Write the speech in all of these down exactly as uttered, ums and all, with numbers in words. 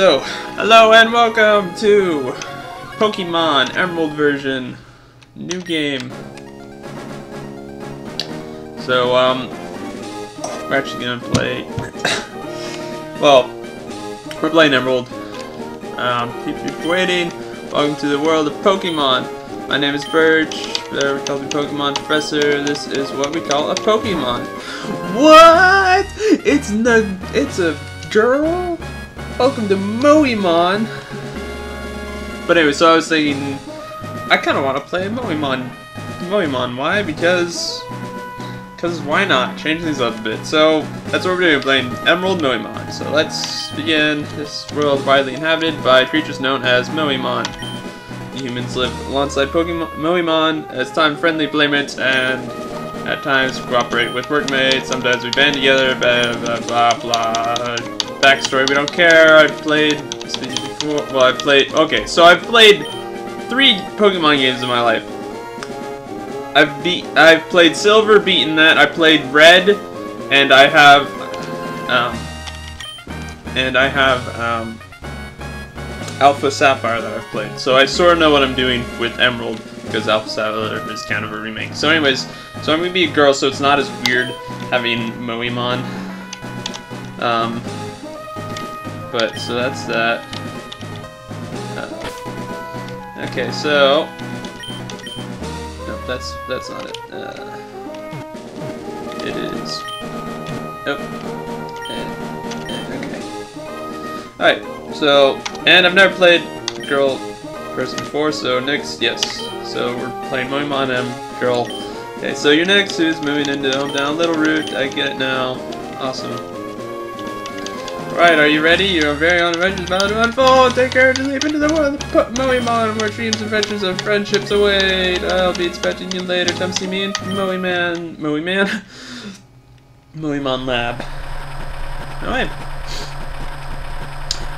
So, hello and welcome to Pokemon Emerald version, new game. So, um, we're actually gonna play, well, we're playing Emerald. Um, keep you waiting. Welcome to the world of Pokemon. My name is Birch, whatever calls me Pokemon Professor. This is what we call a Pokemon. What? It's the, it's a girl? Welcome to Moemon! But anyway, so I was thinking, I kind of want to play Moemon. Moemon, why? Because, because why not? Change things up a bit. So, that's what we're doing, playing Emerald Moemon. So let's begin. This world widely inhabited by creatures known as Moemon. The humans live alongside Pokemon Moemon as time-friendly playmates and at times cooperate with workmates. Sometimes we band together, blah, blah, blah, blah. Backstory, we don't care. I've played before. Well, I've played. Okay, so I've played three Pokemon games in my life. I've beat. I've played Silver, beaten that. I played Red, and I have. Um, and I have um, Alpha Sapphire that I've played. So I sort of know what I'm doing with Emerald because Alpha Sapphire is kind of a remake. So, anyways, so I'm gonna be a girl, so it's not as weird having Moemon. Um. But, so that's that. Uh, okay, so... Nope, that's, that's not it. Uh, it is... Nope. And, and, okay. Alright, so... And I've never played girl person before, so next, yes. So we're playing Moemon and girl. Okay, so you're next, who's moving into hometown Littleroot. I get it now. Awesome. Right, are you ready? Your very own adventure is about to unfold! Take courage and leap into the world of Moemon, where dreams, adventures, and friendships await! I'll be expecting you later. Come see me in Moeman... Moeman? Moemon Lab. Alright.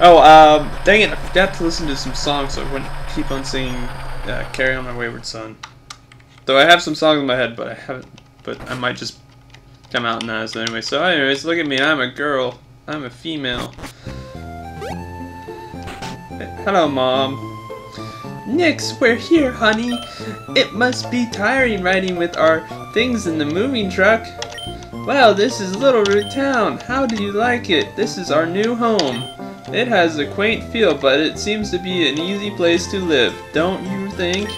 Oh, um, dang it, I forgot to listen to some songs so I wouldn't keep on singing uh, Carry On My Wayward Son. Though I have some songs in my head, but I haven't... But I might just come out in that, so anyway. So anyways, look at me, I'm a girl. I'm a female. Hello, Mom. Nix, we're here, honey. It must be tiring riding with our things in the moving truck. Wow, this is Littleroot Town. How do you like it? This is our new home. It has a quaint feel, but it seems to be an easy place to live, don't you think?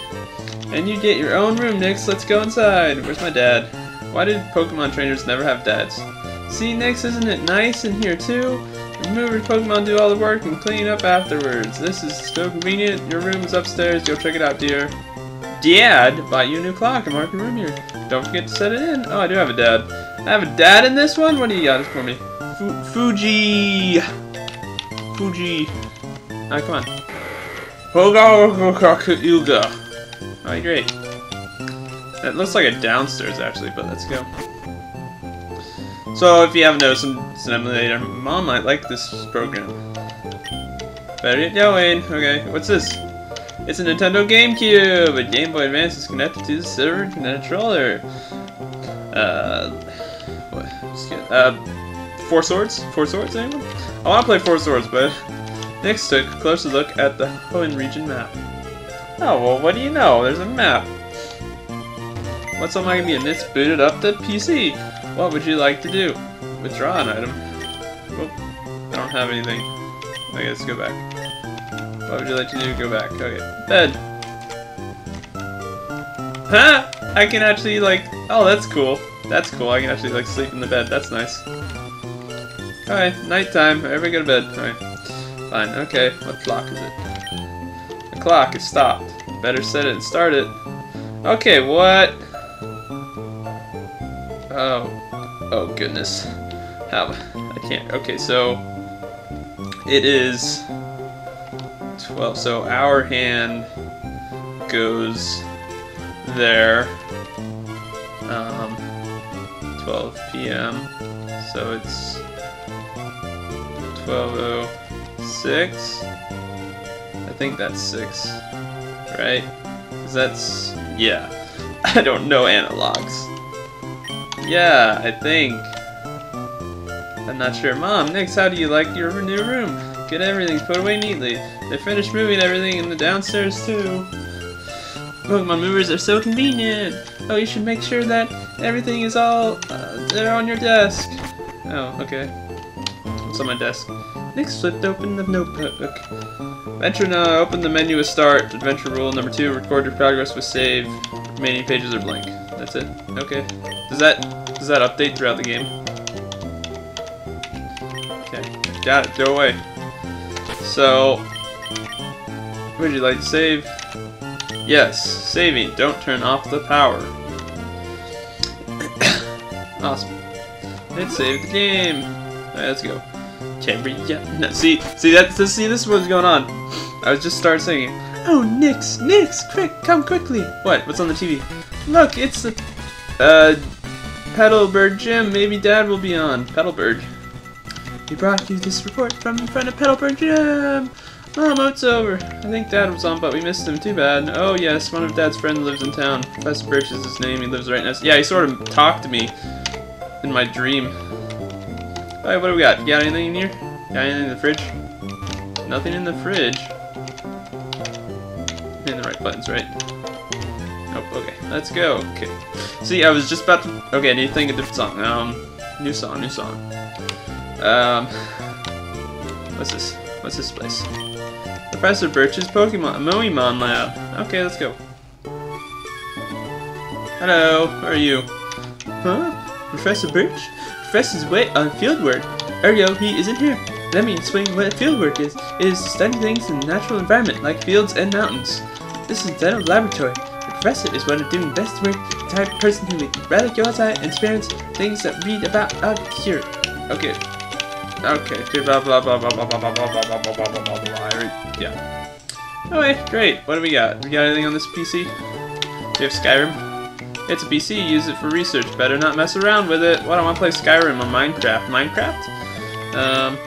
And you get your own room, Nix. Let's go inside. Where's my dad? Why did Pokemon trainers never have dads? See, Nix, isn't it nice in here too? Remove your Pokemon, do all the work, and clean up afterwards. This is so convenient. Your room is upstairs. Go check it out, dear. Dad, buy you a new clock and mark your room here. Don't forget to set it in. Oh, I do have a dad. I have a dad in this one? What do you got for me? F Fuji! Fuji. Alright, come on. Hoga. Alright, great. That looks like a downstairs, actually, but let's go. So, if you haven't noticed, it's an emulator. Mom might like this program. Better get going. Okay, what's this? It's a Nintendo GameCube! A Game Boy Advance is connected to the silver controller. Uh. What? Just kidding. Uh. Four Swords? Four Swords, anyone? I want to play Four Swords, but. Next, took a closer look at the Hoenn Region map. Oh, well, what do you know? There's a map. What's on my computer? It's booted up the P C. What would you like to do? Withdraw an item. Oop, I don't have anything. Okay, let's go back. What would you like to do? Go back. Okay. Bed. Huh? I can actually, like... Oh, that's cool. That's cool. I can actually, like, sleep in the bed. That's nice. Alright, nighttime. Everybody go to bed. Alright. Fine. Okay. What clock is it? The clock is stopped. Better set it and start it. Okay, what? Oh. Oh, goodness. How? I can't. Okay, so it is twelve. So our hand goes there. Um, twelve p m So it's twelve oh six. I think that's six, right? Because that's, yeah. I don't know analogs. Yeah, I think. I'm not sure. Mom, Nix, how do you like your new room? Get everything put away neatly. They finished moving everything in the downstairs too. Pokemon movers are so convenient. Oh, you should make sure that everything is all uh, there on your desk. Oh, okay. What's on my desk? Nick flipped open the notebook. Adventure now. Open the menu with start. Adventure rule number two. Record your progress with save. Remaining pages are blank. That's it. Okay. Does that does that update throughout the game? Okay. Got it. Go away. So, would you like to save? Yes, saving. Don't turn off the power. Awesome. It saved the game. Alright, let's go. Can't read yet. No, see, see, that's, see, this is what's going on. I was just started singing. Oh, Nix, Nix, quick, come quickly. What? What's on the T V? Look, it's the uh, Petalburg Gym. Maybe Dad will be on. Petalburg. We brought you this report from in front of Petalburg Gym. Mom, it's over. I think Dad was on, but we missed him. Too bad. Oh, yes, one of Dad's friends lives in town. Professor Birch is his name. He lives right next. Yeah, he sort of talked to me in my dream. Alright, what do we got? You got anything in here? Got anything in the fridge? Nothing in the fridge. And the right buttons, right? Nope, okay. Let's go. Okay. See, I was just about to... Okay, I need to think of a different song. Um, new song, new song. Um, what's this? What's this place? Professor Birch's Pokemon Moemon Lab. Okay, let's go. Hello, how are you? Huh? Professor Birch? Professor's way on field work. Ergo, he isn't here. Let me explain what field work is. It is to study things in the natural environment, like fields and mountains. This is the laboratory. The professor is one of doing best work, the type of person who would rather go outside and experience things that read about out here. Okay. Okay, blah blah blah blah blah blah blah blah blah blah blah blah blah blah. Yeah. Okay, great. What do we got? We got anything on this P C? Do you have Skyrim? It's a P C. Use it for research. Better not mess around with it. Why don't I play Skyrim on Minecraft? Minecraft? Um,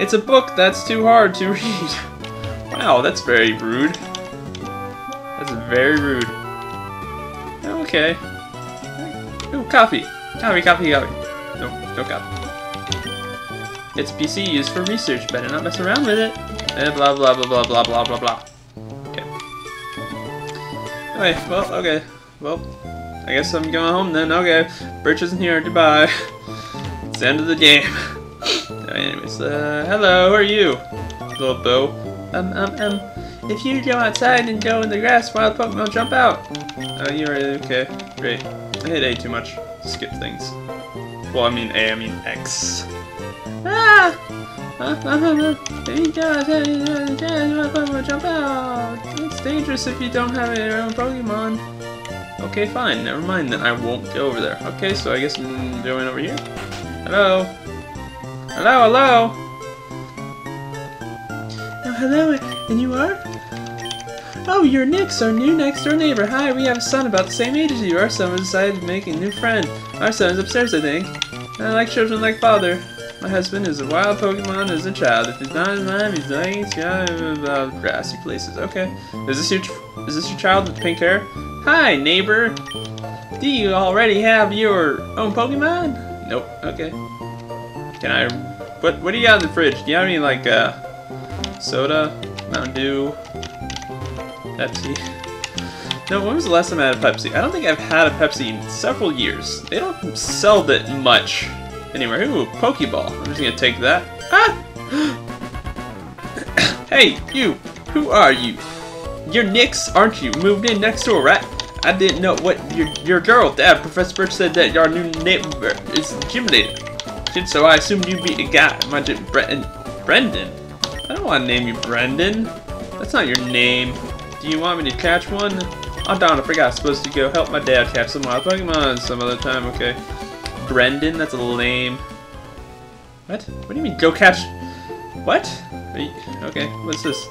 it's a book that's too hard to read. Wow, that's very rude. That's very rude. Okay. Ooh, coffee. Coffee, coffee, coffee. No, no coffee. It's P C used for research. Better not mess around with it. And blah blah blah blah blah blah blah blah. Okay. Okay. Well. Okay. Well. I guess I'm going home then. Okay. Birch isn't here. Goodbye. It's the end of the game. Anyways. Uh, hello. Who are you? Little Bo. Um um um. If you go outside and go in the grass, wild Pokemon jump out. Oh, you already okay? Great. I hit A too much. Skip things. Well, I mean A. I mean X. Ah! There you go! Jump out! It's dangerous if you don't have your own Pokemon. Okay, fine. Never mind. Then I won't go over there. Okay, so I guess I'm going over here. Hello. Hello. Hello. Oh, hello. And you are? Oh, you're Nix, our new next-door neighbor. Hi. We have a son about the same age as you. Our son decided to make a new friend. Our son is upstairs, I think. I like children like father. My husband is a wild Pokemon as a child. If he's not in mine, he's dying. He's got uh, grassy places. Okay. Is this your is this your child with pink hair? Hi, neighbor. Do you already have your own Pokemon? Nope. Okay. Can I? What What do you got in the fridge? Do you have any like uh, soda, Mountain Dew, Pepsi? No. When was the last time I had a Pepsi? I don't think I've had a Pepsi in several years. They don't sell that much. Anyway, ooh, Pokeball. I'm just gonna take that. Ah! Hey, you! Who are you? You're Nix, aren't you? Moved in next door, right? I didn't know what your your girl, Dad. Professor Birch said that your new neighbor is a gym leader. So I assumed you'd be a guy. My gym, Brendan. Brendan? I don't want to name you Brendan. That's not your name. Do you want me to catch one? Oh darn, I forgot I was supposed to go help my dad catch some wild Pokemon some other time. Okay. Brendan, that's a lame. What? What do you mean, go catch? What? You... Okay, what's this?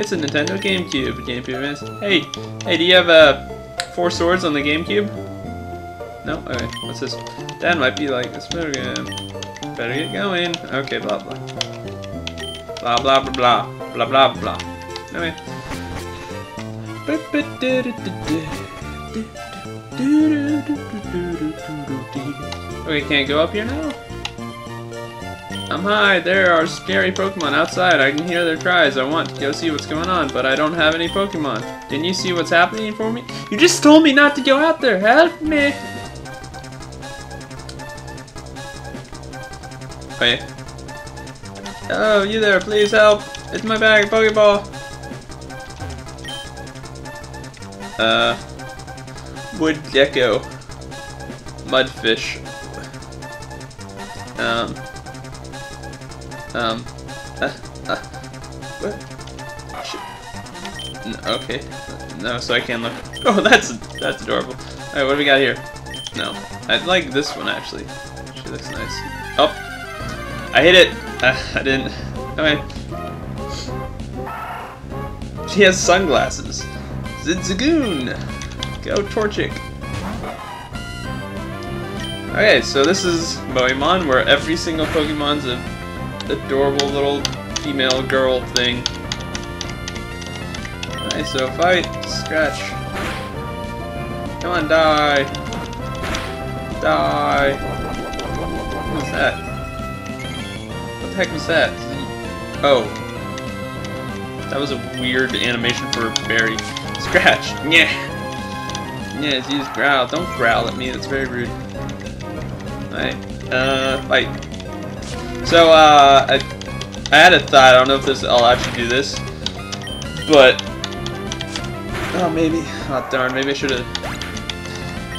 It's a Nintendo GameCube. GameCube Advance. Hey, hey, do you have uh, Four Swords on the GameCube? No. Okay, what's this? Dad might be like, this better get, better get going. Okay, blah blah, blah blah blah blah blah blah blah. Okay. Okay, can't go up here now? I'm high. There are scary Pokemon outside. I can hear their cries. I want to go see what's going on, but I don't have any Pokemon. Didn't you see what's happening for me? You just told me not to go out there. Help me. Wait. Oh, you there. Please help. It's my bag. Pokeball. Uh. Wood gecko. Mudfish. Um. Um. Uh, uh, what? Oh, shit. No, okay. No, so I can't look. Oh, that's that's adorable. All right, what do we got here? No, I like this one actually. She looks nice. Oh, I hit it. Uh, I didn't. Okay. She has sunglasses. Zigzagoon. Go Torchic. Okay, so this is Moemon, where every single Pokemon's a adorable little female girl thing. Alright, so fight, scratch. Come on, die. Die. What was that? What the heck was that? Oh. That was a weird animation for Barry. Scratch. Yeah. Yeah, it's used growl. Don't growl at me, that's very rude. Alright, uh, fight. So, uh, I, I had a thought, I don't know if this, I'll actually do this, but, oh, maybe, oh, darn, maybe I should've,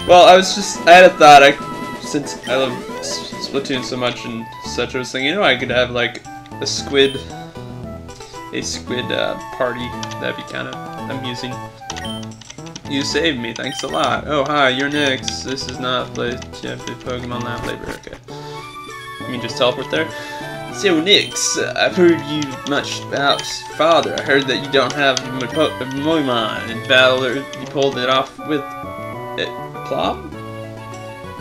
well, I was just, I had a thought, I, since I love Splatoon so much and such, I was thinking, you know, I could have, like, a squid, a squid, uh, party, that'd be kind of amusing. You saved me, thanks a lot. Oh, hi, you're next. This is not play Pokemon Lab Labor. Okay. You mean just teleport there? So, Nix, uh, I've heard you much about Father. I heard that you don't have Moemon in battle, or you pulled it off with it. Plop?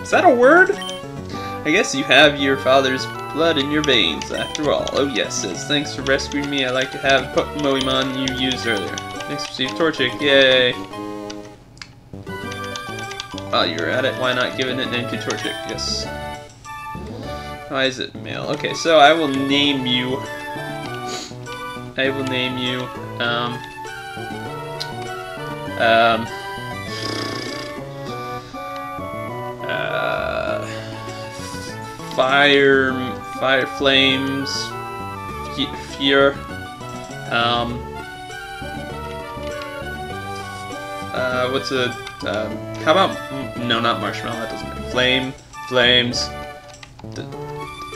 Is that a word? I guess you have your father's blood in your veins, after all. Oh, yes, says, thanks for rescuing me. I like to have Moemon you used earlier. Next, receive Torchic. Yay! While you're at it, why not give it a name to Torchic? Yes. Why is it male? Okay, so I will name you. I will name you. Um. Um. Uh. Fire. Fire flames. Fear. Um. Uh. What's a Um, how about, no, not marshmallow, that doesn't make flame, flames, the,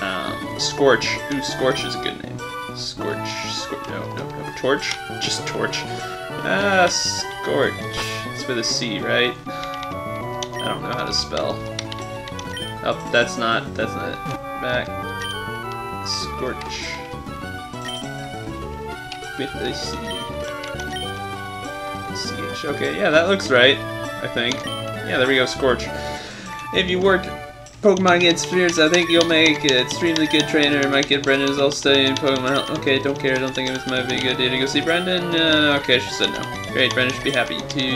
um, scorch, ooh, scorch is a good name, scorch, scorch, no, no, no, torch, just torch, ah, scorch, it's with a C, right, I don't know how to spell, oh, that's not, that's not it, back, scorch, with a C, C H, okay, yeah, that looks right, I think. Yeah, there we go, Scorch. If you work Pokemon against fears, I think you'll make an extremely good trainer. My kid Brendan is all studying Pokemon. Okay, don't care. I don't think it was might be a good idea to go see Brendan. Uh, okay, she said no. Great, Brendan should be happy to.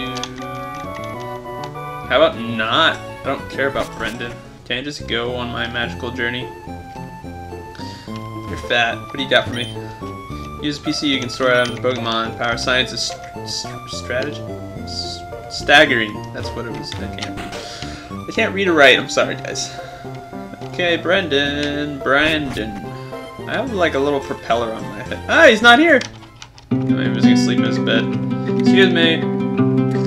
How about not? I don't care about Brendan. Can I just go on my magical journey? You're fat. What do you got for me? Use a P C. You can store items, Pokemon. Power science is st st strategy. Staggering, that's what it was. I can't read. I can't read or write, I'm sorry guys. Okay, Brendan, Brandon. I have like a little propeller on my head. Ah, he's not here! He was gonna sleep in his bed. Excuse me.